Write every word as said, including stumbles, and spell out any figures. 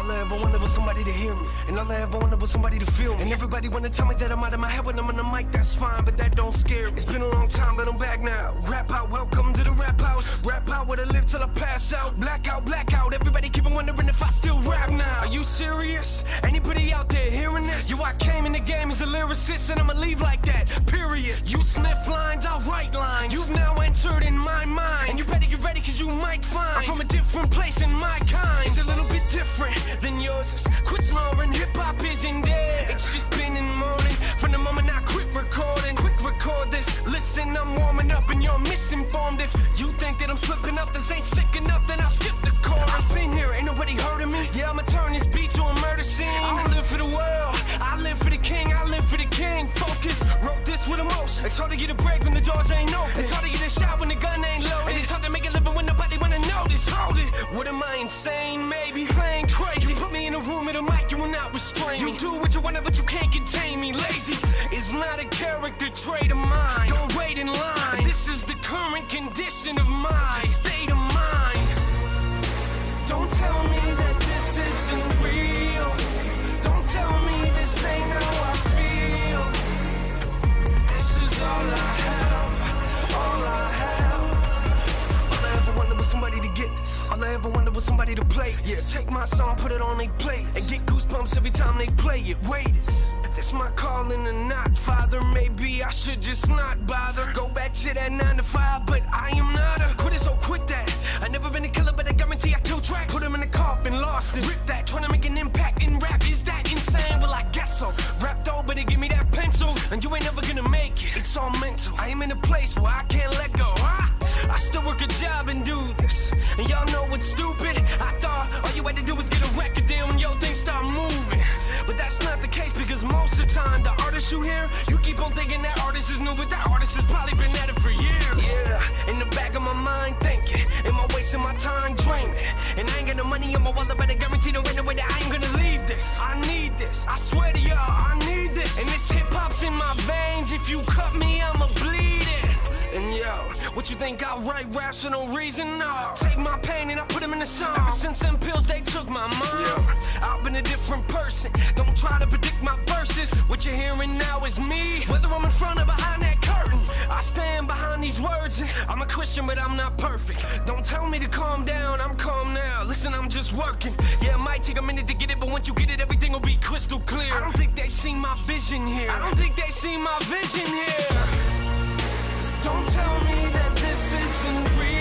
All I ever wanted was somebody to hear me, and all I ever wanted was somebody to feel me. And everybody wanna tell me that I'm out of my head when I'm on the mic, that's fine, but that don't scare me. It's been a long time, but I'm back now. Rap out, welcome to the rap house. Rap out, where I live till I pass out. Blackout, blackout, everybody keep on wondering if I still rap now. Are you serious? Anybody out there hearing this? Yo, I came in the game as a lyricist, and I'ma leave like that, period. You sniff lines, I'll write lines. You've now entered in my mind, and you better get ready, cause you might find I'm from a different place in my kind. It's a little bit different than yours. Just quit snoring, hip-hop isn't there. It's just been in mourning from the moment I quit recording. Quick record this, listen, I'm warming up and you're misinformed. If you think that I'm slipping up, this ain't sick enough, then I'll skip the chorus. I've been here, ain't nobody hurting me. Yeah, I'ma turn this beat to a murder scene. I don't live for the world, I live for the king. I live for the king, focus, wrote this with emotion. It's hard to get a break when the doors ain't open. It's hard to get a shot when the gun ain't loaded. And it's hard to make a living when nobody wanna notice. Hold it, what am I, insane? Maybe playing crazy. You put me in a room with a mic, you will not restrain me. You do what you wanna, but you can't contain me. Lazy is not a character trait of mine. Don't wait in line, this is the current condition of my state of mind. Don't tell me that this isn't real. Don't tell me this ain't how I feel. This is all I have, all I have. All I ever wanted was somebody to get this. All I ever wanted was somebody to play this. Yeah, take my song, put it on they plate, and get goosebumps every time they play it. Waiters, this my calling or not, father. Maybe I should just not bother. Go back to that nine to five, but I am not a quitter, so quit that. I never been a killer, but I guarantee I kill tracks. Put him in the coffin, lost it. Rip that, trying to make an impact in rap. Is that insane? Well, I guess so. Rapped over to give me that pencil, and you ain't never gonna make it. It's all mental. I am in a place where I can't let go. I, I still work a job and do this, and y'all know it's stupid. I thought all you had to do was get a record deal and yo things start moving. But that's not the case, because most of the time the artists you hear, you keep on thinking that artist is new, but that artist has probably been at it for years. Yeah, in the back of my mind thinking, am I wasting my time dreaming? And I ain't got no money in my wallet, but I guarantee there ain't no way that I ain't gonna leave this. I need this, I swear to y'all, I need this. And this hip-hop's in my veins, if you cut me, I'ma bleed it. And yo, what you think, I write raps for no reason? No, take my pain and I put them in a song. Ever since them pills they took my mind, yo, I've been a different person. Don't try to predict my verses. What you're hearing now is me, whether I'm in front or behind that curtain. I stand behind these words. I'm a Christian, but I'm not perfect. Don't tell me to calm down, I'm calm now. Listen, I'm just working. Yeah, it might take a minute to get it, but once you get it, everything will be crystal clear. I don't think they see my vision here. I don't think they see my vision here. Don't tell me that this isn't real.